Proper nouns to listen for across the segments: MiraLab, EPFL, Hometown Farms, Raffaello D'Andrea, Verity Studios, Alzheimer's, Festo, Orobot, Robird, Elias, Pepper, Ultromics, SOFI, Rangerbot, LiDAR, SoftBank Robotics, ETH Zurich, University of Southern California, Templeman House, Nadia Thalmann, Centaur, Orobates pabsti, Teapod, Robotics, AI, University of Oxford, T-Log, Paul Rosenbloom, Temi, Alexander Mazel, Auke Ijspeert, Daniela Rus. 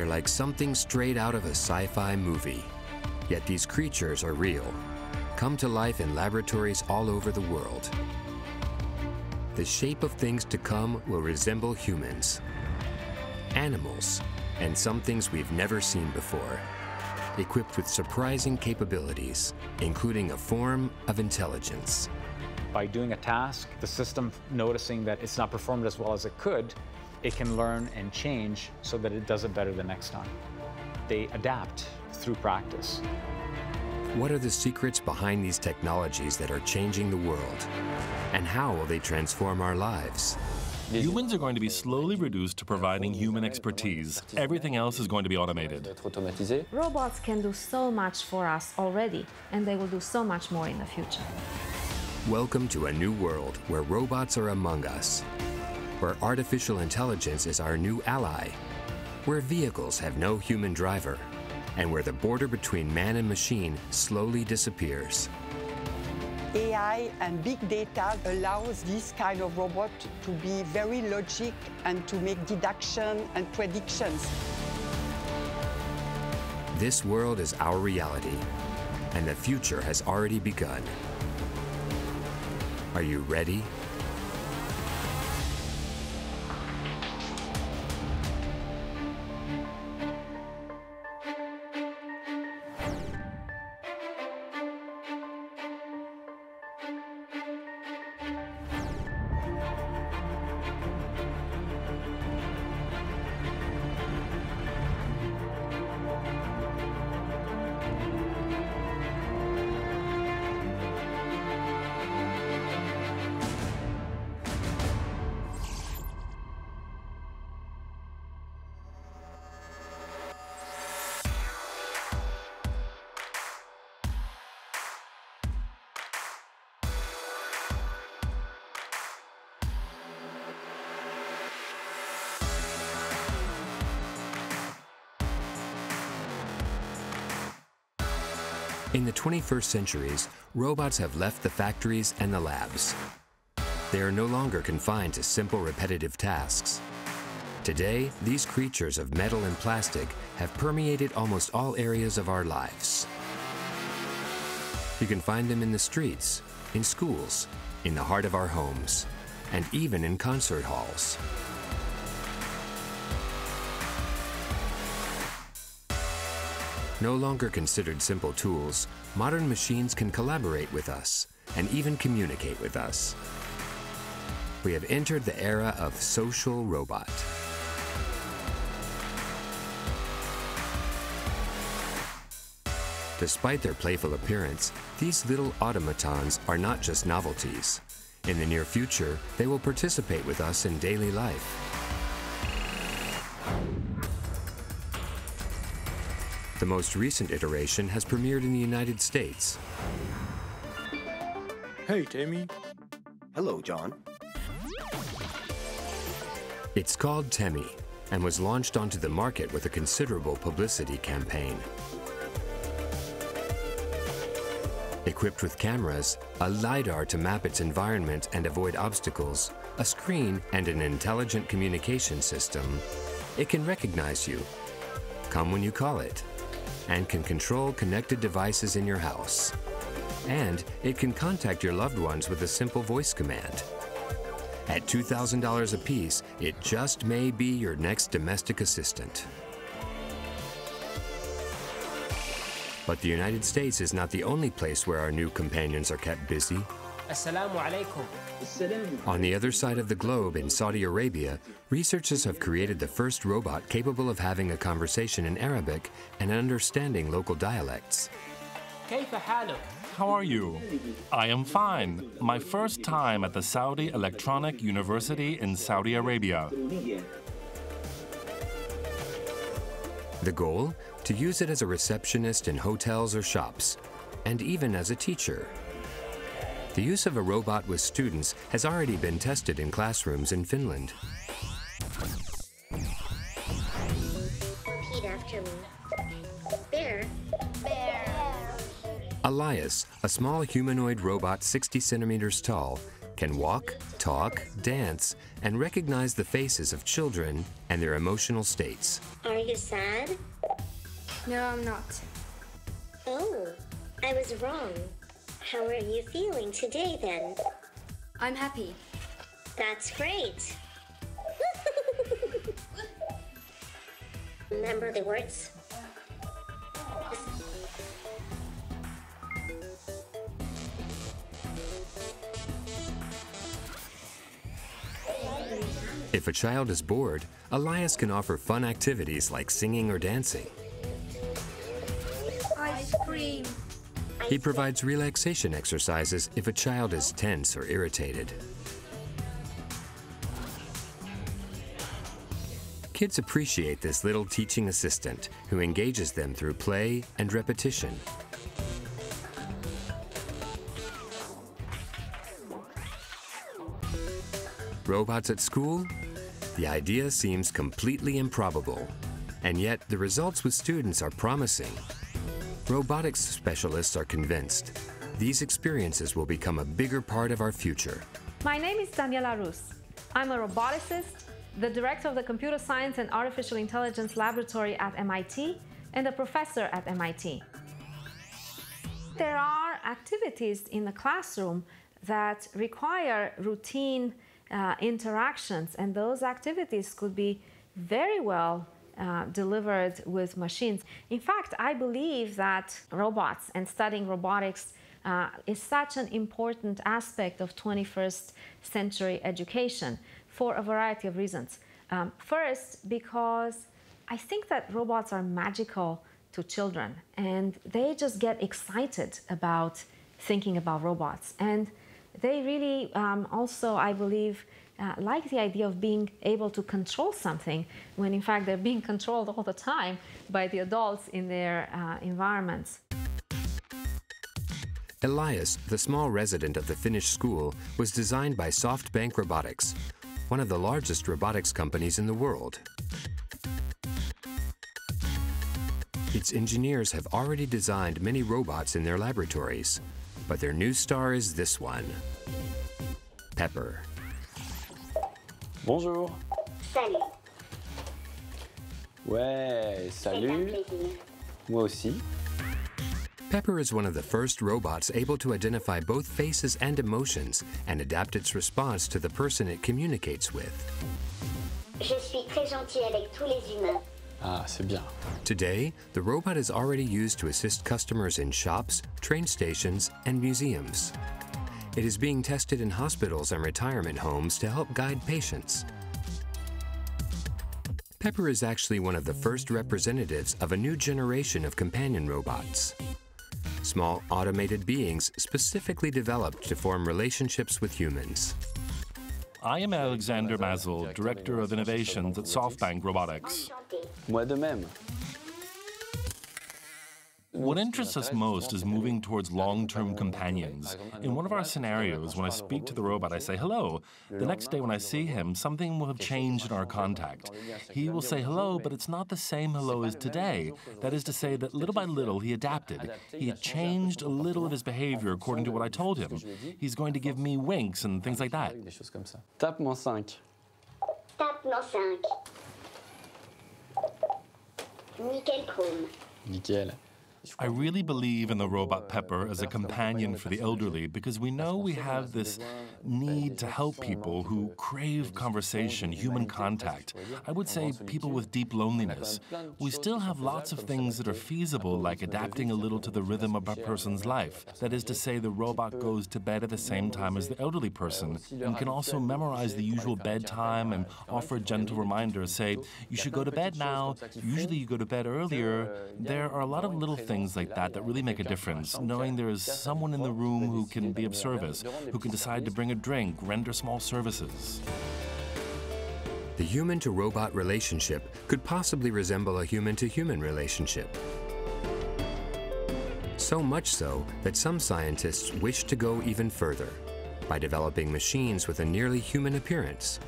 They're like something straight out of a sci-fi movie. Yet these creatures are real, come to life in laboratories all over the world. The shape of things to come will resemble humans, animals, and some things we've never seen before, equipped with surprising capabilities, including a form of intelligence. By doing a task, the system noticing that it's not performed as well as it could, it can learn and change so that it does it better the next time. They adapt through practice. What are the secrets behind these technologies that are changing the world? And how will they transform our lives? Humans are going to be slowly reduced to providing human expertise. Everything else is going to be automated. Robots can do so much for us already, and they will do so much more in the future. Welcome to a new world where robots are among us, where artificial intelligence is our new ally, where vehicles have no human driver, and where the border between man and machine slowly disappears. AI and big data allows this kind of robot to be very logic and to make deduction and predictions. This world is our reality, and the future has already begun. Are you ready? In the 21st centuries, robots have left the factories and the labs. They are no longer confined to simple, repetitive tasks. Today, these creatures of metal and plastic have permeated almost all areas of our lives. You can find them in the streets, in schools, in the heart of our homes, and even in concert halls. No longer considered simple tools, modern machines can collaborate with us and even communicate with us. We have entered the era of social robot. Despite their playful appearance, these little automatons are not just novelties. In the near future, they will participate with us in daily life. The most recent iteration has premiered in the United States. Hey, Temi. Hello, John. It's called Temi and was launched onto the market with a considerable publicity campaign. Equipped with cameras, a LiDAR to map its environment and avoid obstacles, a screen, and an intelligent communication system, it can recognize you, come when you call it, and can control connected devices in your house. And it can contact your loved ones with a simple voice command. At $2,000 apiece, it just may be your next domestic assistant. But the United States is not the only place where our new companions are kept busy. Assalamu alaikum. On the other side of the globe, in Saudi Arabia, researchers have created the first robot capable of having a conversation in Arabic and understanding local dialects. How are you? I am fine. My first time at the Saudi Electronic University in Saudi Arabia. The goal? To use it as a receptionist in hotels or shops, and even as a teacher. The use of a robot with students has already been tested in classrooms in Finland. Repeat after me. Bear. Bear. Elias, a small humanoid robot 60 centimeters tall, can walk, talk, dance, and recognize the faces of children and their emotional states. Are you sad? No, I'm not. Oh, I was wrong. How are you feeling today then? I'm happy. That's great. Remember the words? If a child is bored, Elias can offer fun activities like singing or dancing. Ice cream. He provides relaxation exercises if a child is tense or irritated. Kids appreciate this little teaching assistant who engages them through play and repetition. Robots at school? The idea seems completely improbable, and yet the results with students are promising. Robotics specialists are convinced these experiences will become a bigger part of our future. My name is Daniela Rus. I'm a roboticist, the director of the Computer Science and Artificial Intelligence Laboratory at MIT, and a professor at MIT. There are activities in the classroom that require routine interactions, and those activities could be very well delivered with machines. In fact, I believe that robots and studying robotics is such an important aspect of 21st century education, for a variety of reasons. First, because I think that robots are magical to children, and they just get excited about thinking about robots. And they really also, I believe, like the idea of being able to control something, when in fact they're being controlled all the time by the adults in their environments. Elias, the small resident of the Finnish school, was designed by SoftBank Robotics, one of the largest robotics companies in the world. Its engineers have already designed many robots in their laboratories, but their new star is this one, Pepper. Bonjour. Salut. Ouais, salut. Moi aussi. Pepper is one of the first robots able to identify both faces and emotions and adapt its response to the person it communicates with. Je suis très gentil avec tous les humains. Ah, c'est bien. Today, the robot is already used to assist customers in shops, train stations, and museums. It is being tested in hospitals and retirement homes to help guide patients. Pepper is actually one of the first representatives of a new generation of companion robots. Small automated beings specifically developed to form relationships with humans. I am Alexander Mazel, Director of Innovations at SoftBank Robotics. Moi de même. What interests us most is moving towards long-term companions. In one of our scenarios, when I speak to the robot, I say hello. The next day when I see him, something will have changed in our contact. He will say hello, but it's not the same hello as today. That is to say that little by little he adapted. He had changed a little of his behavior according to what I told him. He's going to give me winks and things like that. Tape mon cinq. Tape mon cinq. Nickel chrome. Nickel. I really believe in the robot Pepper as a companion for the elderly because we know we have this need to help people who crave conversation, human contact. I would say people with deep loneliness. We still have lots of things that are feasible, like adapting a little to the rhythm of a person's life. That is to say, the robot goes to bed at the same time as the elderly person and can also memorize the usual bedtime and offer a gentle reminder, say, you should go to bed now, usually you go to bed earlier. There are a lot of little things like that that really make a difference, knowing there is someone in the room who can be of service, who can decide to bring a drink, render small services. The human-to-robot relationship could possibly resemble a human-to-human relationship. So much so that some scientists wish to go even further by developing machines with a nearly human appearance.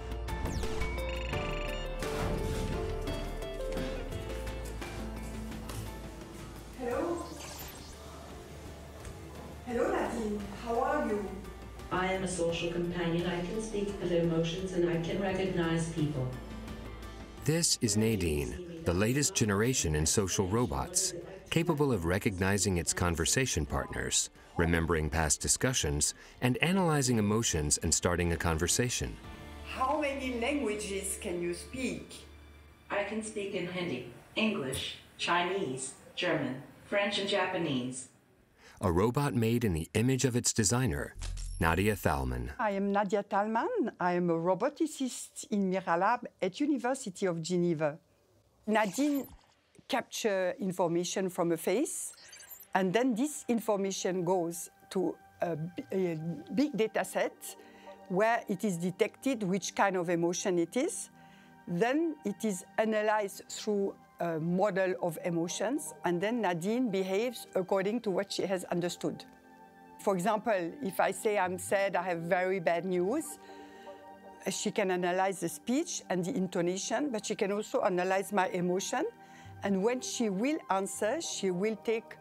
I am a social companion. I can speak with emotions and I can recognize people. This is Nadine, the latest generation in social robots, capable of recognizing its conversation partners, remembering past discussions, and analyzing emotions and starting a conversation. How many languages can you speak? I can speak in Hindi, English, Chinese, German, French, and Japanese. A robot made in the image of its designer, Nadia Thalmann. I am Nadia Thalmann. I am a roboticist in MiraLab at University of Geneva. Nadine captures information from a face, and then this information goes to a big data set where it is detected which kind of emotion it is. Then it is analyzed through a model of emotions, and then Nadine behaves according to what she has understood. For example, if I say I'm sad, I have very bad news, she can analyze the speech and the intonation, but she can also analyze my emotion. And when she will answer, she will take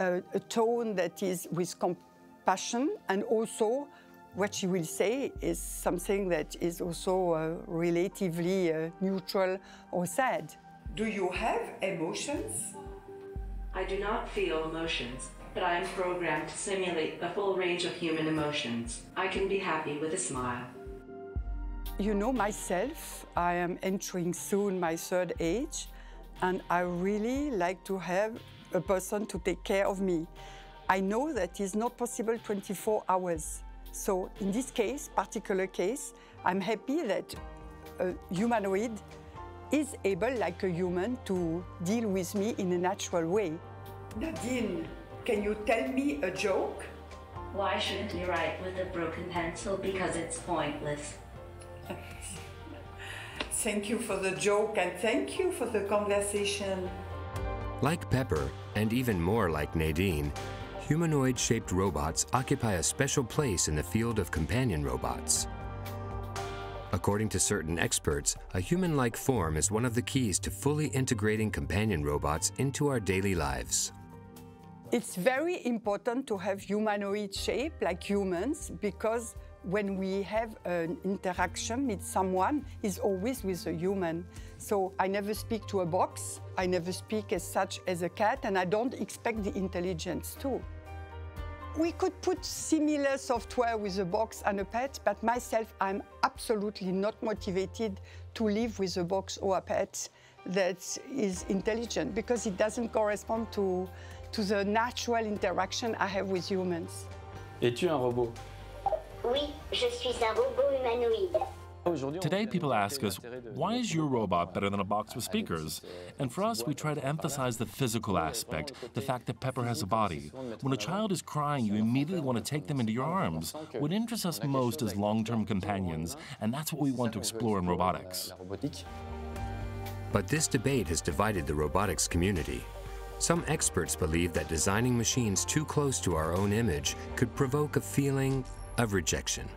a tone that is with compassion, and also what she will say is something that is also relatively neutral or sad. Do you have emotions? I do not feel emotions, but I am programmed to simulate the full range of human emotions. I can be happy with a smile. You know myself, I am entering soon my third age, and I really like to have a person to take care of me. I know that is not possible 24 hours. So in this case, particular case, I'm happy that a humanoid is able, like a human, to deal with me in a natural way. Nadine, can you tell me a joke? Why shouldn't you write with a broken pencil? Because it's pointless. Thank you for the joke, and thank you for the conversation. Like Pepper, and even more like Nadine, humanoid-shaped robots occupy a special place in the field of companion robots. According to certain experts, a human-like form is one of the keys to fully integrating companion robots into our daily lives. It's very important to have humanoid shape like humans, because when we have an interaction with someone, it's always with a human. So I never speak to a box, I never speak as such as a cat, and I don't expect the intelligence too. We could put similar software with a box and a pet, but myself, I'm absolutely not motivated to live with a box or a pet that is intelligent, because it doesn't correspond to the natural interaction I have with humans. Es-tu un robot? Oui, je suis un robot humanoïde. Today, people ask us, why is your robot better than a box with speakers? And for us, we try to emphasize the physical aspect, the fact that Pepper has a body. When a child is crying, you immediately want to take them into your arms. What interests us most is long-term companions, and that's what we want to explore in robotics. But this debate has divided the robotics community. Some experts believe that designing machines too close to our own image could provoke a feeling of rejection.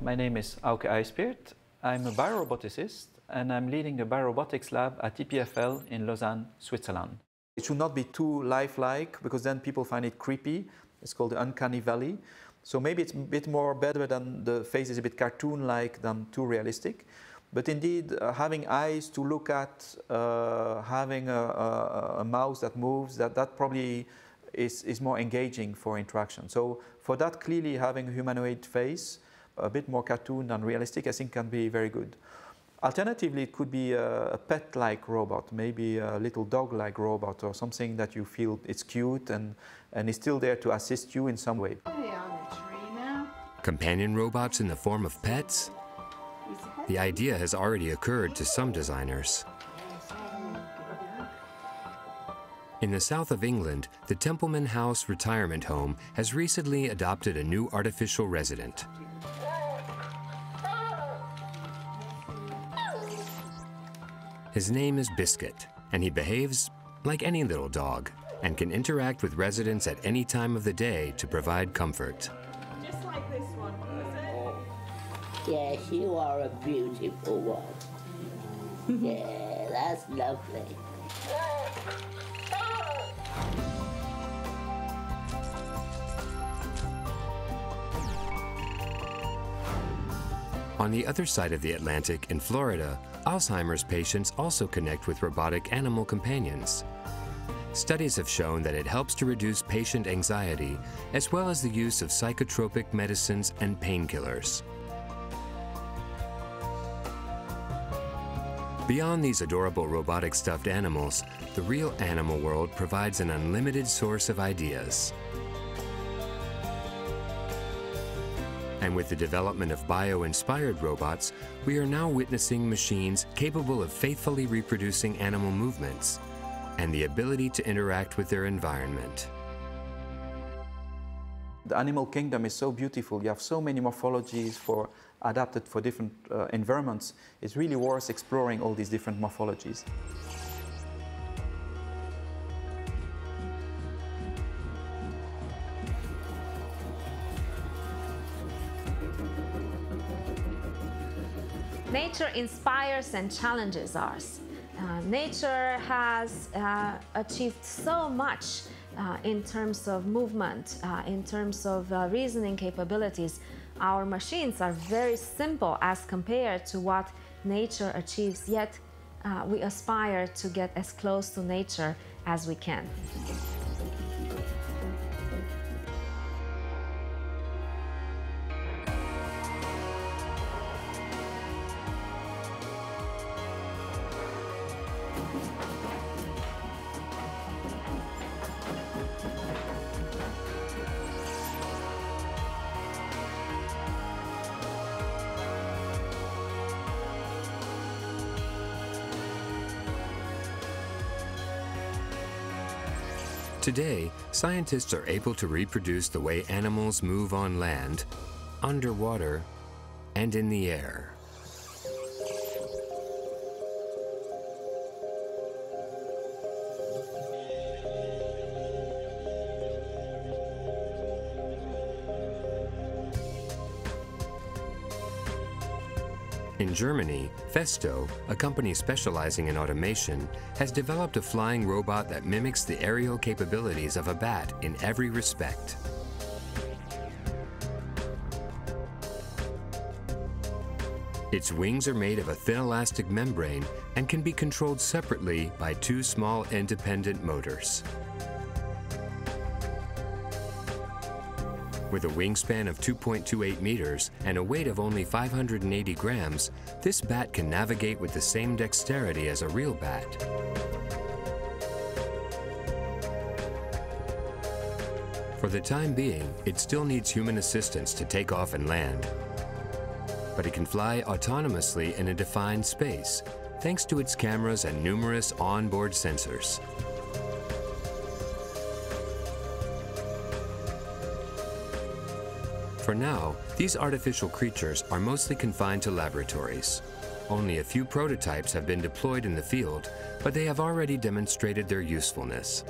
My name is Auke Ijspeert. I'm a bioroboticist, and I'm leading the biorobotics lab at EPFL in Lausanne, Switzerland. It should not be too lifelike, because then people find it creepy. It's called the uncanny valley. So maybe it's a bit more better than the face is a bit cartoon-like than too realistic. But indeed, having eyes to look at, having a mouse that moves, that probably is more engaging for interaction. So for that, clearly having a humanoid face, a bit more cartoon than realistic, I think can be very good. Alternatively, it could be a pet-like robot, maybe a little dog-like robot or something that you feel it's cute and is still there to assist you in some way. Companion robots in the form of pets? The idea has already occurred to some designers. In the south of England, the Templeman House retirement home has recently adopted a new artificial resident. His name is Biscuit, and he behaves like any little dog and can interact with residents at any time of the day to provide comfort. Just like this one, was it? Yes, you are a beautiful one. Yeah, that's lovely. On the other side of the Atlantic, in Florida, Alzheimer's patients also connect with robotic animal companions. Studies have shown that it helps to reduce patient anxiety, as well as the use of psychotropic medicines and painkillers. Beyond these adorable robotic stuffed animals, the real animal world provides an unlimited source of ideas. And with the development of bio-inspired robots, we are now witnessing machines capable of faithfully reproducing animal movements and the ability to interact with their environment. The animal kingdom is so beautiful. You have so many morphologies for adapted for different environments. It's really worth exploring all these different morphologies. Nature inspires and challenges us. Nature has achieved so much in terms of movement, in terms of reasoning capabilities. Our machines are very simple as compared to what nature achieves, yet we aspire to get as close to nature as we can. Today, scientists are able to reproduce the way animals move on land, underwater, and in the air. In Germany, Festo, a company specializing in automation, has developed a flying robot that mimics the aerial capabilities of a bat in every respect. Its wings are made of a thin elastic membrane and can be controlled separately by two small independent motors. With a wingspan of 2.28 meters and a weight of only 580 grams, this bat can navigate with the same dexterity as a real bat. For the time being, it still needs human assistance to take off and land. But it can fly autonomously in a defined space, thanks to its cameras and numerous onboard sensors. For now, these artificial creatures are mostly confined to laboratories. Only a few prototypes have been deployed in the field, but they have already demonstrated their usefulness.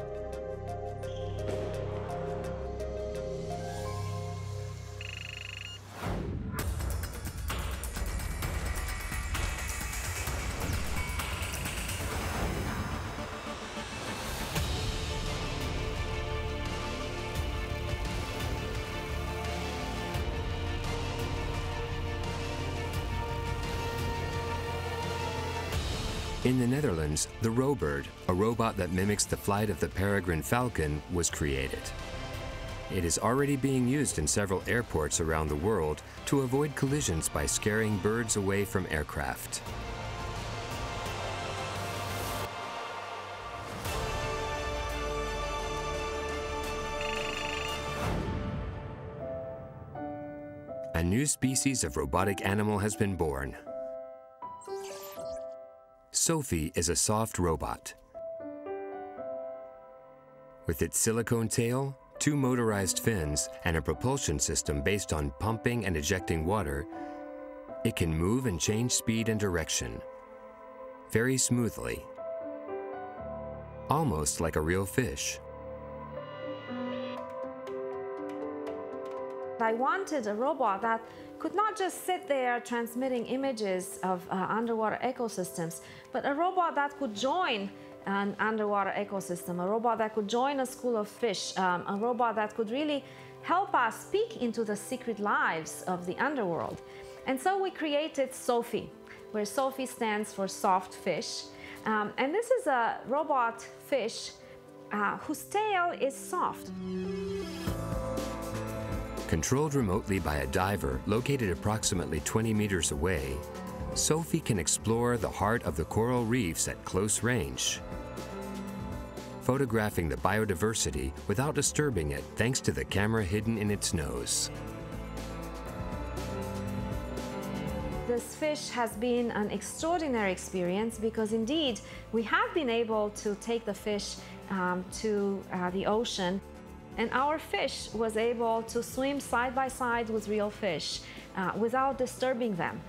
In the Netherlands, the Robird, a robot that mimics the flight of the peregrine falcon, was created. It is already being used in several airports around the world to avoid collisions by scaring birds away from aircraft. A new species of robotic animal has been born. SOFI is a soft robot. With its silicone tail, two motorized fins, and a propulsion system based on pumping and ejecting water, it can move and change speed and direction very smoothly, almost like a real fish. I wanted a robot that could not just sit there transmitting images of underwater ecosystems, but a robot that could join an underwater ecosystem, a robot that could join a school of fish, a robot that could really help us peek into the secret lives of the underworld. And so we created SOFI, where SOFI stands for soft fish. And this is a robot fish whose tail is soft. Controlled remotely by a diver located approximately 20 meters away, SOFI can explore the heart of the coral reefs at close range, photographing the biodiversity without disturbing it thanks to the camera hidden in its nose. This fish has been an extraordinary experience because indeed we have been able to take the fish to the ocean, and our fish was able to swim side by side with real fish without disturbing them.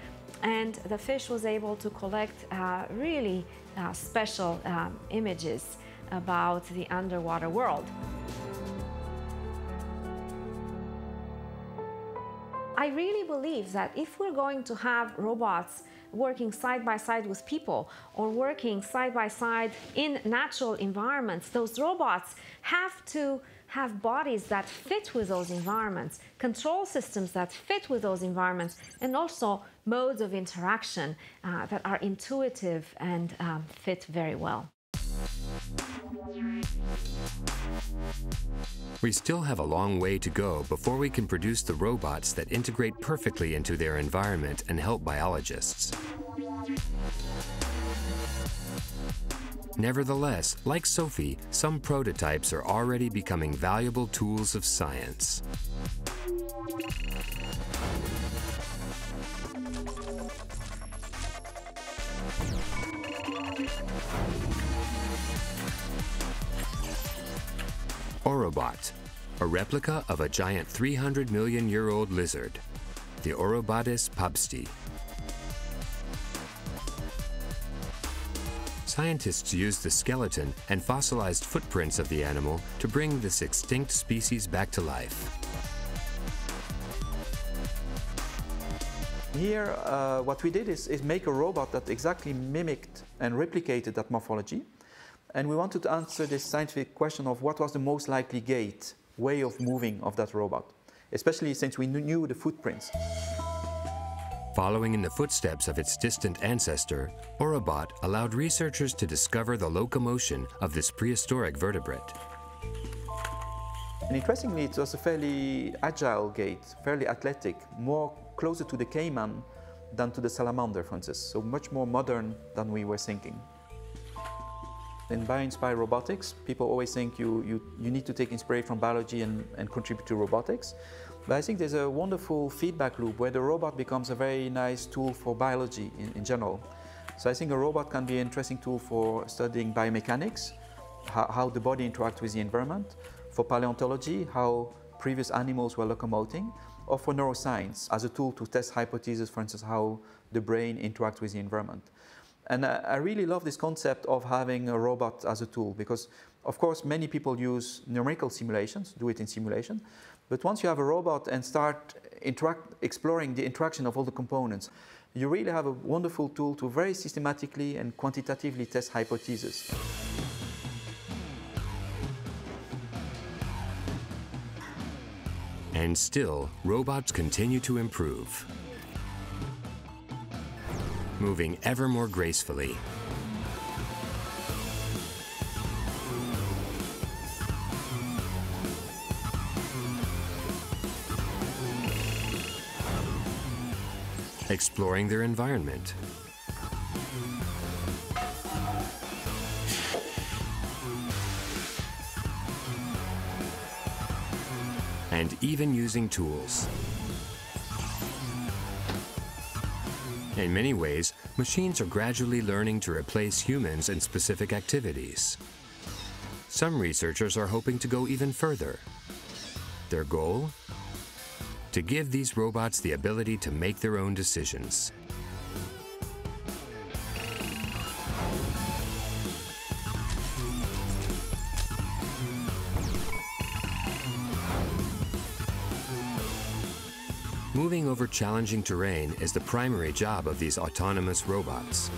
And the fish was able to collect really special images about the underwater world. I really believe that if we're going to have robots working side by side with people or working side by side in natural environments, those robots have to have bodies that fit with those environments, control systems that fit with those environments, and also modes of interaction that are intuitive and fit very well. We still have a long way to go before we can produce the robots that integrate perfectly into their environment and help biologists. Nevertheless, like SOFI, some prototypes are already becoming valuable tools of science. Orobot, a replica of a giant 300-million-year-old lizard, the Orobates pabsti. Scientists used the skeleton and fossilized footprints of the animal to bring this extinct species back to life. Here, what we did is make a robot that exactly mimicked and replicated that morphology. And we wanted to answer this scientific question of what was the most likely gait, way of moving of that robot, especially since we knew the footprints. Following in the footsteps of its distant ancestor, Orobot allowed researchers to discover the locomotion of this prehistoric vertebrate. And interestingly, it was a fairly agile gait, fairly athletic, more closer to the caiman than to the salamander, for instance, so much more modern than we were thinking. In bio-inspired robotics, people always think you need to take inspiration from biology and contribute to robotics. But I think there's a wonderful feedback loop where the robot becomes a very nice tool for biology in general. So I think a robot can be an interesting tool for studying biomechanics, how the body interacts with the environment, for paleontology, how previous animals were locomoting, or for neuroscience as a tool to test hypotheses, for instance, how the brain interacts with the environment. And I really love this concept of having a robot as a tool because, of course, many people use numerical simulations, do it in simulation. But once you have a robot and start exploring the interaction of all the components, you really have a wonderful tool to very systematically and quantitatively test hypotheses. And still, robots continue to improve, moving ever more gracefully. Exploring their environment. And even using tools. In many ways, machines are gradually learning to replace humans in specific activities. Some researchers are hoping to go even further. Their goal? To give these robots the ability to make their own decisions. Moving over challenging terrain is the primary job of these autonomous robots.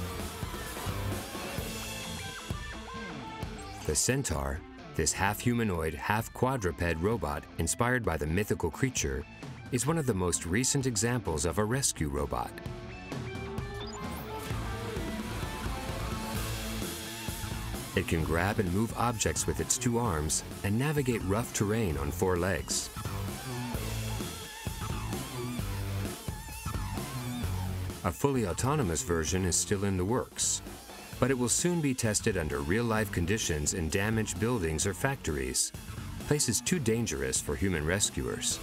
The Centaur, this half-humanoid, half-quadruped robot inspired by the mythical creature, is one of the most recent examples of a rescue robot. It can grab and move objects with its two arms and navigate rough terrain on four legs. A fully autonomous version is still in the works, but it will soon be tested under real-life conditions in damaged buildings or factories, places too dangerous for human rescuers.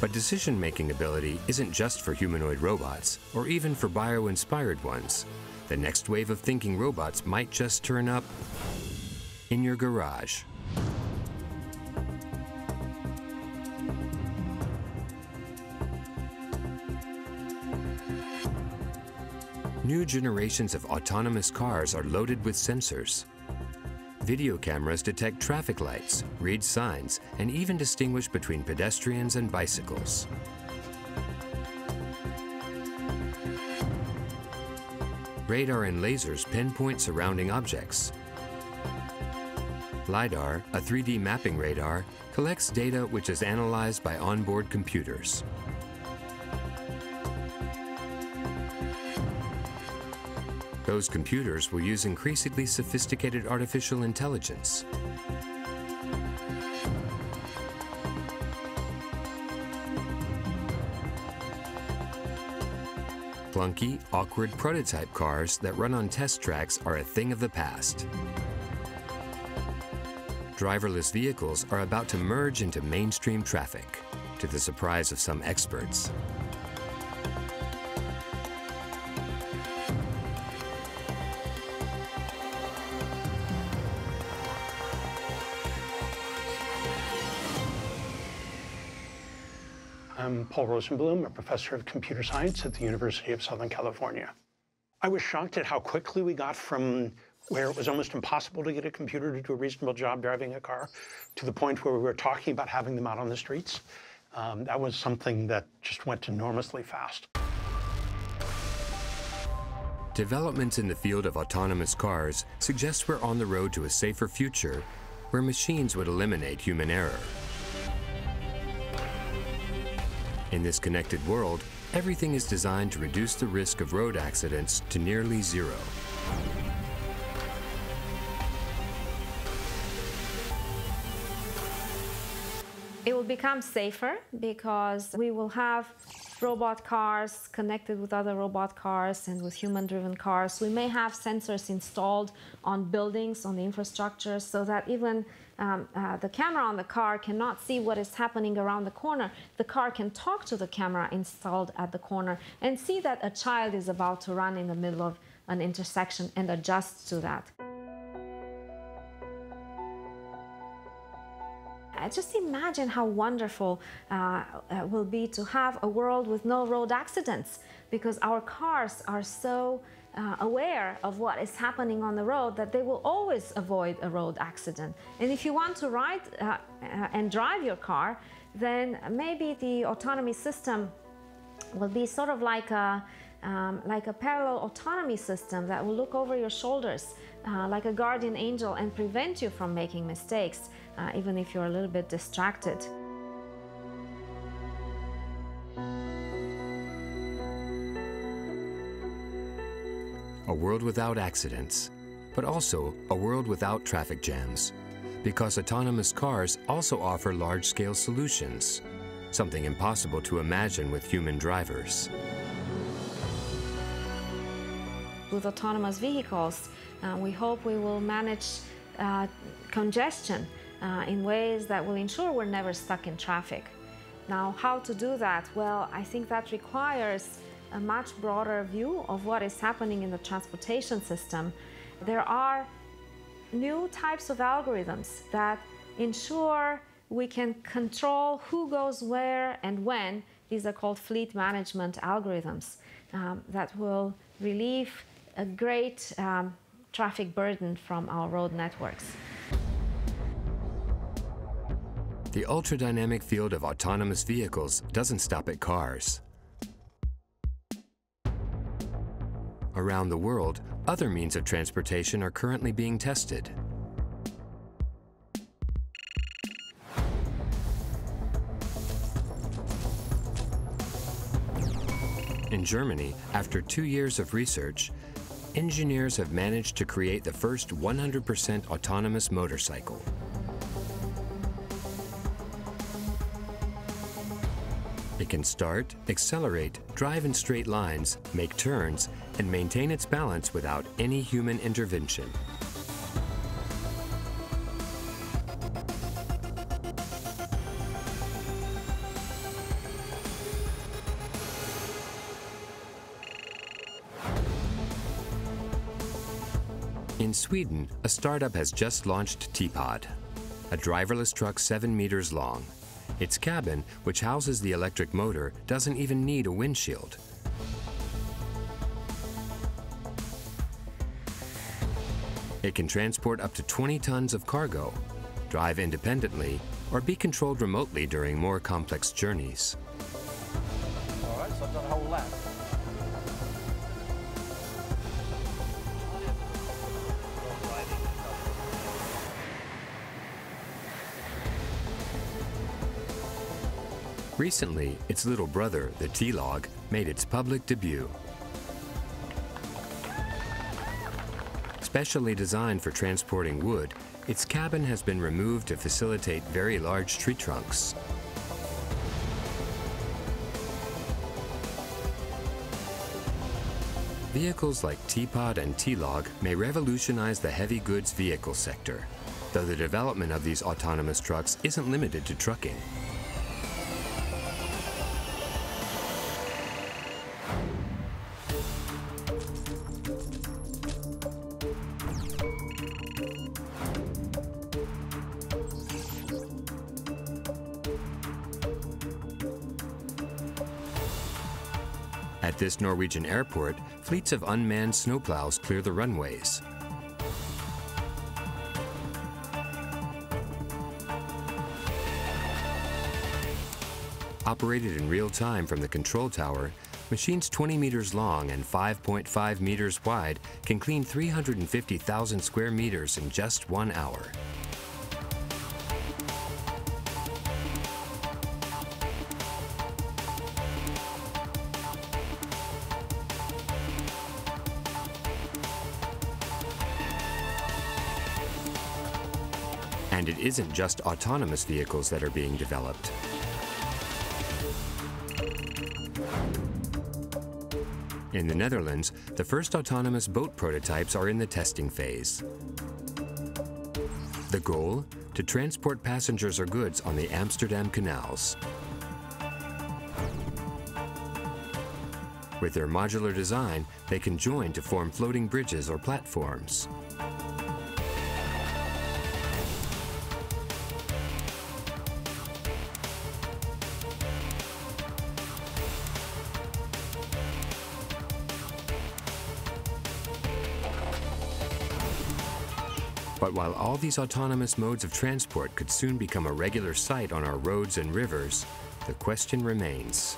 But decision-making ability isn't just for humanoid robots, or even for bio-inspired ones. The next wave of thinking robots might just turn up in your garage. New generations of autonomous cars are loaded with sensors. Video cameras detect traffic lights, read signs, and even distinguish between pedestrians and bicycles. Radar and lasers pinpoint surrounding objects. LiDAR, a 3D mapping radar, collects data which is analyzed by onboard computers. Those computers will use increasingly sophisticated artificial intelligence. Clunky, awkward prototype cars that run on test tracks are a thing of the past. Driverless vehicles are about to merge into mainstream traffic, to the surprise of some experts. I'm Paul Rosenbloom, a professor of computer science at the University of Southern California. I was shocked at how quickly we got from where it was almost impossible to get a computer to do a reasonable job driving a car to the point where we were talking about having them out on the streets. That was something that just went enormously fast. Developments in the field of autonomous cars suggest we're on the road to a safer future where machines would eliminate human error. In this connected world, everything is designed to reduce the risk of road accidents to nearly zero. It will become safer because we will have robot cars connected with other robot cars and with human-driven cars. We may have sensors installed on buildings, on the infrastructure, so that even the camera on the car cannot see what is happening around the corner. The car can talk to the camera installed at the corner and see that a child is about to run in the middle of an intersection and adjust to that. Just imagine how wonderful it will be to have a world with no road accidents, because our cars are so aware of what is happening on the road that they will always avoid a road accident. And if you want to ride and drive your car, then maybe the autonomy system will be sort of like a parallel autonomy system that will look over your shoulders like a guardian angel and prevent you from making mistakes, even if you're a little bit distracted. A world without accidents, but also a world without traffic jams, because autonomous cars also offer large-scale solutions, something impossible to imagine with human drivers. With autonomous vehicles, we hope we will manage congestion in ways that will ensure we're never stuck in traffic. Now, how to do that? Well, I think that requires a much broader view of what is happening in the transportation system. There are new types of algorithms that ensure we can control who goes where and when. These are called fleet management algorithms that will relieve a great traffic burden from our road networks. The ultra-dynamic field of autonomous vehicles doesn't stop at cars. Around the world, other means of transportation are currently being tested. In Germany, after 2 years of research, engineers have managed to create the first 100% autonomous motorcycle. It can start, accelerate, drive in straight lines, make turns, and maintain its balance without any human intervention. In Sweden, a startup has just launched Teapod, a driverless truck 7 meters long. Its cabin, which houses the electric motor, doesn't even need a windshield. It can transport up to 20 tons of cargo, drive independently, or be controlled remotely during more complex journeys. All right, so I've done a whole lap. Recently, its little brother, the T-Log, made its public debut. Specially designed for transporting wood, its cabin has been removed to facilitate very large tree trunks. Vehicles like Teapod and T-Log may revolutionize the heavy goods vehicle sector, though the development of these autonomous trucks isn't limited to trucking. At this Norwegian airport, fleets of unmanned snowplows clear the runways. Operated in real time from the control tower, machines 20 meters long and 5.5 meters wide can clean 350,000 square meters in just 1 hour. And it isn't just autonomous vehicles that are being developed. In the Netherlands, the first autonomous boat prototypes are in the testing phase. The goal? To transport passengers or goods on the Amsterdam canals. With their modular design, they can join to form floating bridges or platforms. But while all these autonomous modes of transport could soon become a regular sight on our roads and rivers, the question remains: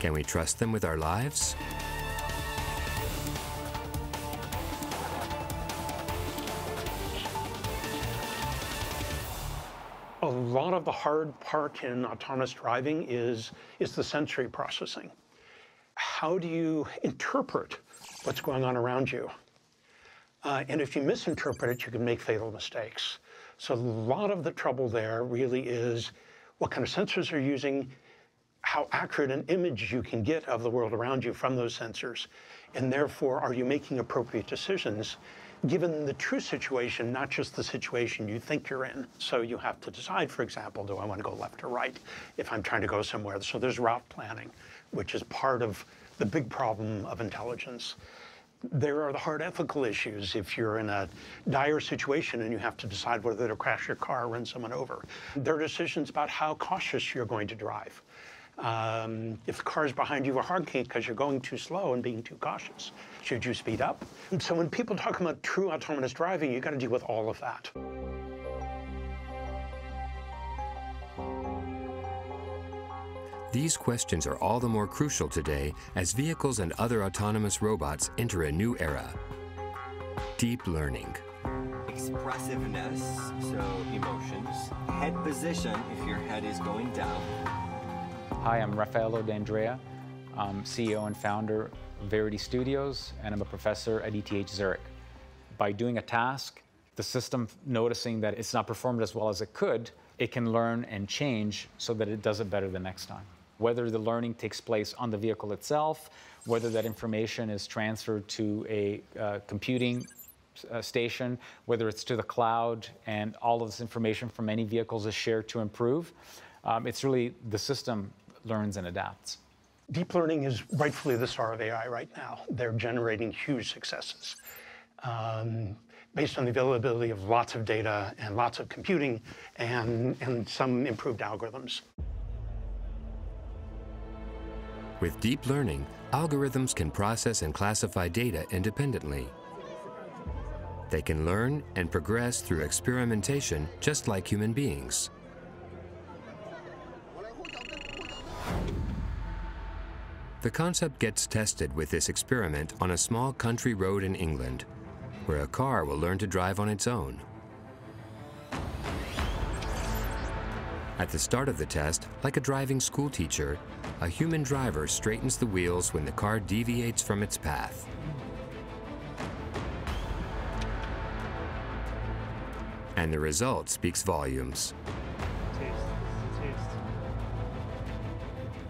can we trust them with our lives? A lot of the hard part in autonomous driving is the sensory processing. How do you interpret what's going on around you? And if you misinterpret it, you can make fatal mistakes. So a lot of the trouble there really is what kind of sensors you're using, how accurate an image you can get of the world around you from those sensors, and therefore, are you making appropriate decisions given the true situation, not just the situation you think you're in? So you have to decide, for example, do I want to go left or right if I'm trying to go somewhere? So there's route planning, which is part of the big problem of intelligence. There are the hard ethical issues if you're in a dire situation and you have to decide whether to crash your car or run someone over. There are decisions about how cautious you're going to drive. If the cars behind you are honking because you're going too slow and being too cautious, should you speed up? And so when people talk about true autonomous driving, you got to deal with all of that. These questions are all the more crucial today as vehicles and other autonomous robots enter a new era: deep learning. Expressiveness, so emotions. Head position, if your head is going down. Hi, I'm Raffaello D'Andrea. I'm CEO and founder of Verity Studios, and I'm a professor at ETH Zurich. By doing a task, the system noticing that it's not performed as well as it could, it can learn and change so that it does it better the next time. Whether the learning takes place on the vehicle itself, whether that information is transferred to a computing station, whether it's to the cloud, and all of this information from many vehicles is shared to improve. It's really the system learns and adapts. Deep learning is rightfully the star of AI right now. They're generating huge successes. Based on the availability of lots of data and lots of computing and some improved algorithms. With deep learning, algorithms can process and classify data independently. They can learn and progress through experimentation just like human beings. The concept gets tested with this experiment on a small country road in England, where a car will learn to drive on its own. At the start of the test, like a driving school teacher, a human driver straightens the wheels when the car deviates from its path. And the result speaks volumes.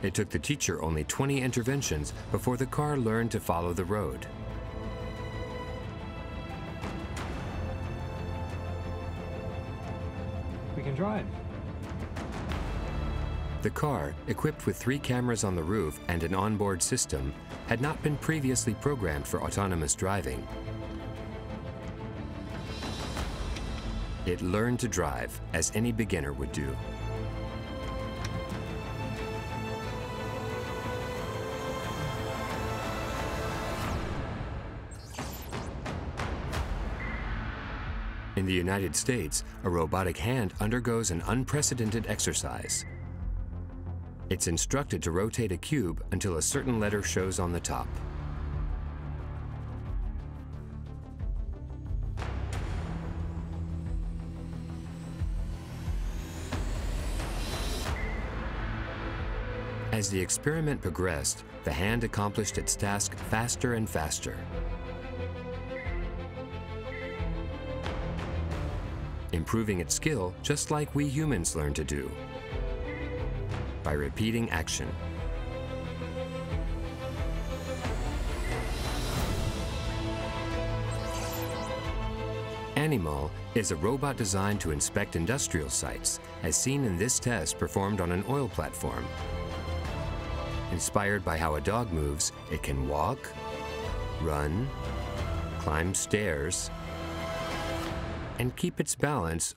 It took the teacher only 20 interventions before the car learned to follow the road. We can drive. The car, equipped with 3 cameras on the roof and an onboard system, had not been previously programmed for autonomous driving. It learned to drive, as any beginner would do. In the United States, a robotic hand undergoes an unprecedented exercise. It's instructed to rotate a cube until a certain letter shows on the top. As the experiment progressed, the hand accomplished its task faster and faster. Improving its skill just like we humans learn to do, by repeating action. ANYmal is a robot designed to inspect industrial sites, as seen in this test performed on an oil platform. Inspired by how a dog moves, it can walk, run, climb stairs, and keep its balance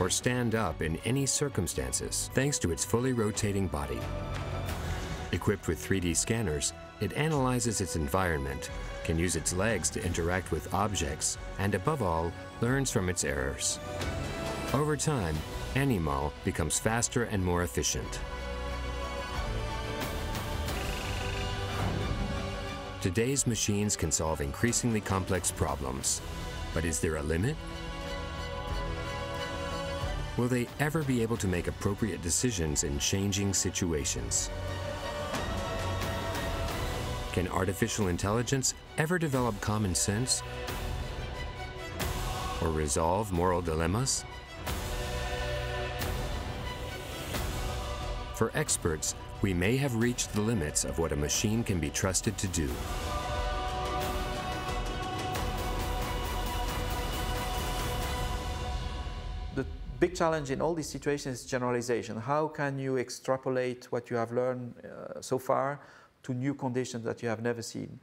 or stand up in any circumstances thanks to its fully rotating body. Equipped with 3D scanners, it analyzes its environment, can use its legs to interact with objects, and above all, learns from its errors. Over time, ANYmal becomes faster and more efficient. Today's machines can solve increasingly complex problems, but is there a limit? Will they ever be able to make appropriate decisions in changing situations? Can artificial intelligence ever develop common sense or resolve moral dilemmas? For experts, we may have reached the limits of what a machine can be trusted to do. The big challenge in all these situations is generalization. How can you extrapolate what you have learned so far to new conditions that you have never seen?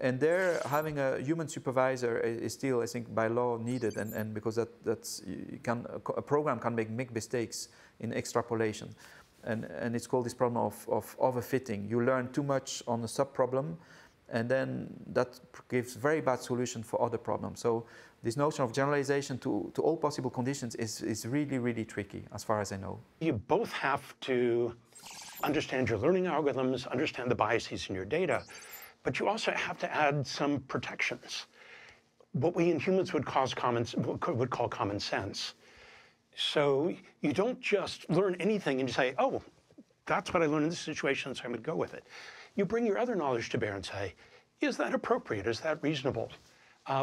And there, having a human supervisor is still, I think, by law needed, and because a program can make mistakes in extrapolation. And it's called this problem of overfitting. You learn too much on a sub-problem, and then that gives very bad solution for other problems. So this notion of generalization to all possible conditions is really, really tricky, as far as I know. You both have to understand your learning algorithms, understand the biases in your data, but you also have to add some protections. What we in humans would call common sense. So you don't just learn anything and just say, oh, that's what I learned in this situation, so I'm going to go with it. You bring your other knowledge to bear and say, is that appropriate? Is that reasonable?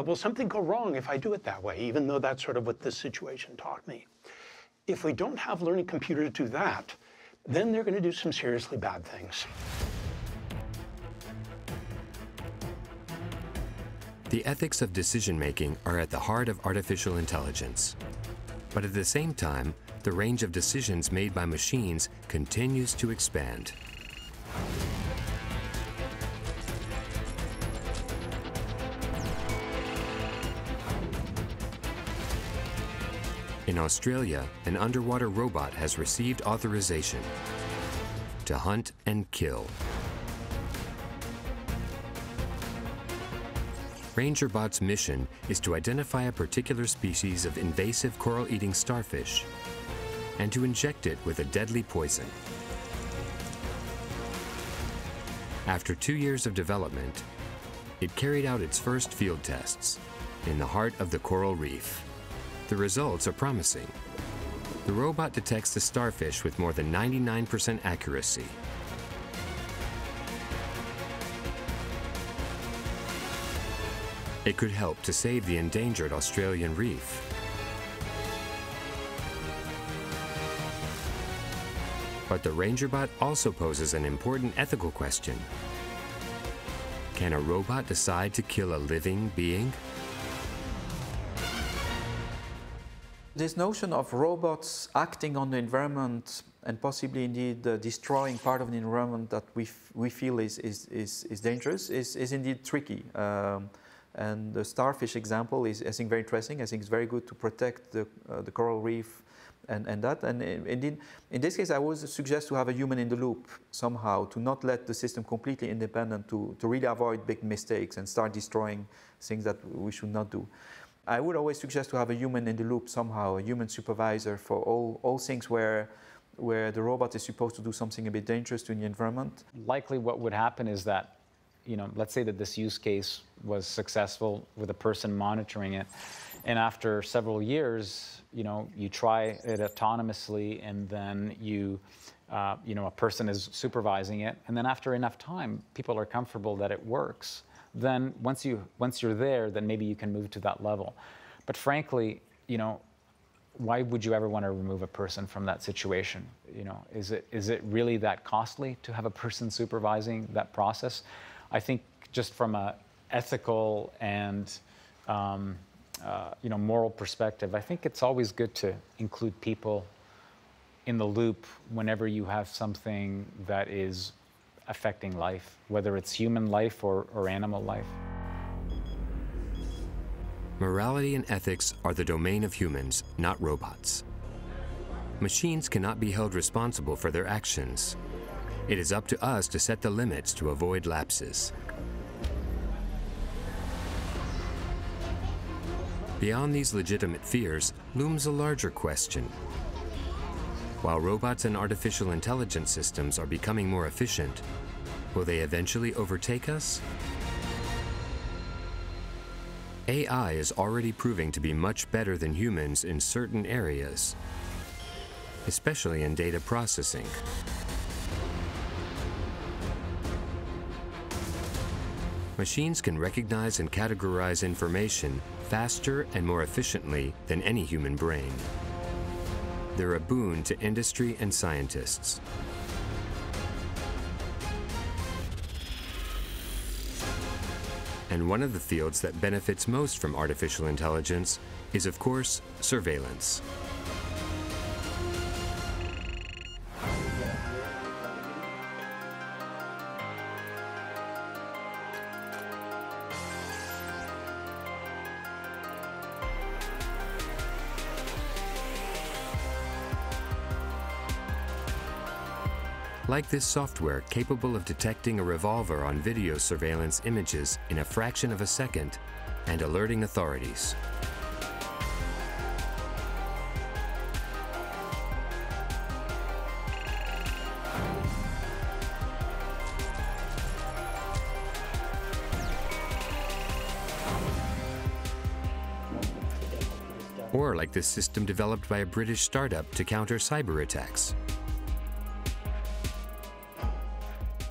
Will something go wrong if I do it that way, even though that's sort of what this situation taught me? If we don't have learning computer to do that, then they're going to do some seriously bad things. The ethics of decision-making are at the heart of artificial intelligence. But at the same time, the range of decisions made by machines continues to expand. In Australia, an underwater robot has received authorization to hunt and kill. Rangerbot's mission is to identify a particular species of invasive coral-eating starfish and to inject it with a deadly poison. After 2 years of development, it carried out its first field tests in the heart of the coral reef. The results are promising. The robot detects the starfish with more than 99% accuracy. It could help to save the endangered Australian reef. But the Rangerbot also poses an important ethical question. Can a robot decide to kill a living being? This notion of robots acting on the environment and possibly indeed destroying part of the environment that we feel is dangerous is indeed tricky. And the starfish example is, I think, very interesting. I think it's very good to protect the coral reef and that. And indeed, in this case, I would suggest to have a human in the loop somehow, to not let the system completely independent, to really avoid big mistakes and start destroying things that we should not do. I would always suggest to have a human in the loop somehow, a human supervisor for all things where the robot is supposed to do something a bit dangerous to the environment. Likely what would happen is that, you know, let's say that this use case was successful with a person monitoring it, and after several years, you know, you try it autonomously, and then you, you know, a person is supervising it, and then after enough time, people are comfortable that it works. Then once you're there, then maybe you can move to that level. But frankly, you know, why would you ever want to remove a person from that situation? You know, is it really that costly to have a person supervising that process? I think just from an ethical and you know, moral perspective, I think it's always good to include people in the loop whenever you have something that is affecting life, whether it's human life or animal life. Morality and ethics are the domain of humans, not robots. Machines cannot be held responsible for their actions. It is up to us to set the limits to avoid lapses. Beyond these legitimate fears looms a larger question. While robots and artificial intelligence systems are becoming more efficient, will they eventually overtake us? AI is already proving to be much better than humans in certain areas, especially in data processing. Machines can recognize and categorize information faster and more efficiently than any human brain. They're a boon to industry and scientists. And one of the fields that benefits most from artificial intelligence is, of course, surveillance. Like this software, capable of detecting a revolver on video surveillance images in a fraction of a second and alerting authorities. or like this system developed by a British startup to counter cyber attacks.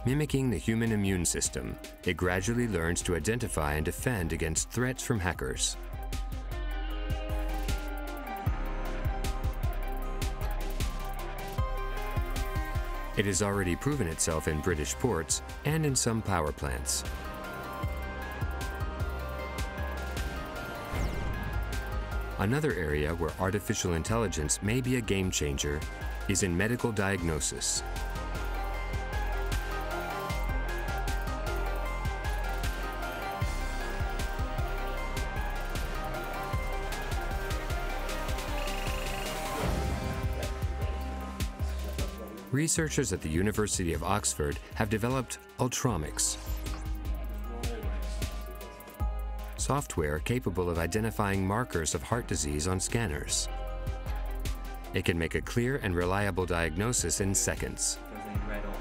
Mimicking the human immune system, it gradually learns to identify and defend against threats from hackers. It has already proven itself in British ports and in some power plants. Another area where artificial intelligence may be a game changer is in medical diagnosis. Researchers at the University of Oxford have developed Ultromics, software capable of identifying markers of heart disease on scanners. It can make a clear and reliable diagnosis in seconds,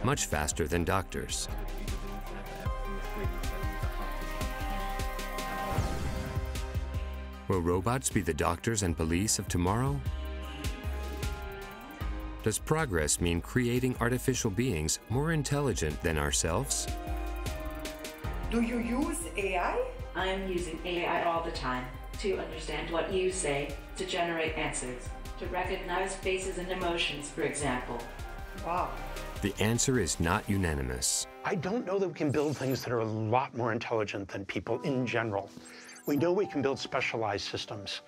much faster than doctors. Will robots be the doctors and police of tomorrow? Does progress mean creating artificial beings more intelligent than ourselves? Do you use AI? I am using AI all the time to understand what you say, to generate answers, to recognize faces and emotions, for example. Wow. The answer is not unanimous. I don't know that we can build things that are a lot more intelligent than people in general. We know we can build specialized systems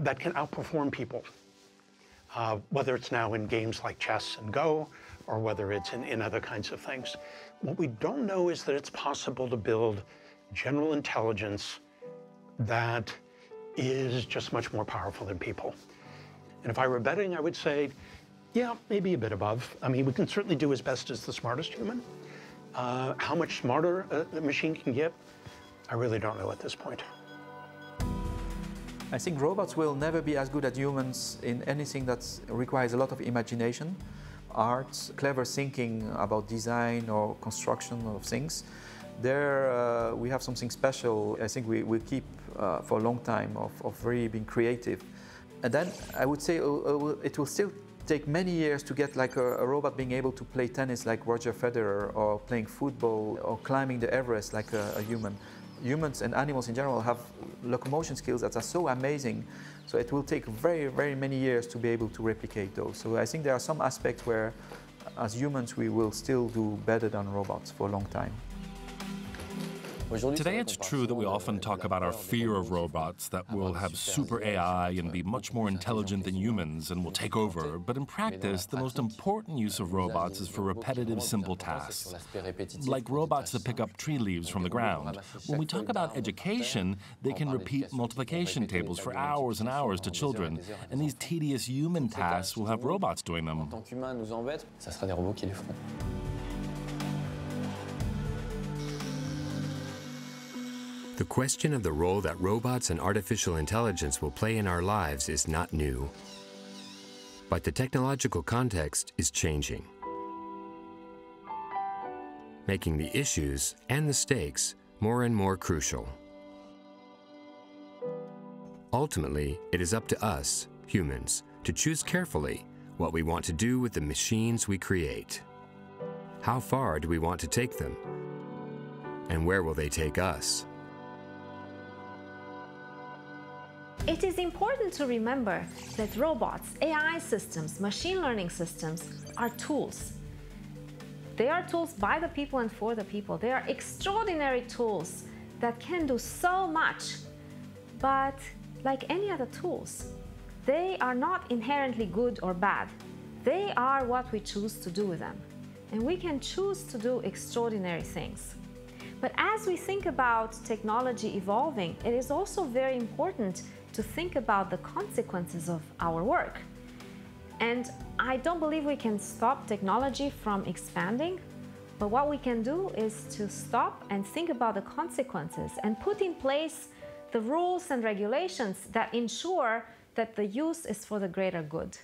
that can outperform people. Whether it's now in games like chess and Go, or whether it's in other kinds of things. What we don't know is that it's possible to build general intelligence that is just much more powerful than people. And if I were betting, I would say, yeah, maybe a bit above. I mean, we can certainly do as best as the smartest human. How much smarter a machine can get, I really don't know at this point. I think robots will never be as good as humans in anything that requires a lot of imagination, art, clever thinking about design or construction of things. There we have something special I think we will keep for a long time of really being creative. And then I would say it will still take many years to get like a robot being able to play tennis like Roger Federer, or playing football, or climbing the Everest like a human. Humans and animals in general have locomotion skills that are so amazing, so it will take very, very many years to be able to replicate those. So I think there are some aspects where, as humans, we will still do better than robots for a long time. Today it's true that we often talk about our fear of robots that will have super AI and be much more intelligent than humans and will take over. But in practice, the most important use of robots is for repetitive, simple tasks, like robots that pick up tree leaves from the ground. When we talk about education, they can repeat multiplication tables for hours and hours to children, and these tedious human tasks will have robots doing them. The question of the role that robots and artificial intelligence will play in our lives is not new. But the technological context is changing, making the issues and the stakes more and more crucial. Ultimately, it is up to us, humans, to choose carefully what we want to do with the machines we create. How far do we want to take them? And where will they take us? It is important to remember that robots, AI systems, machine learning systems are tools. They are tools by the people and for the people. They are extraordinary tools that can do so much. But like any other tools, they are not inherently good or bad. They are what we choose to do with them. And we can choose to do extraordinary things. But as we think about technology evolving, it is also very important to think about the consequences of our work. And I don't believe we can stop technology from expanding, but what we can do is to stop and think about the consequences and put in place the rules and regulations that ensure that the use is for the greater good.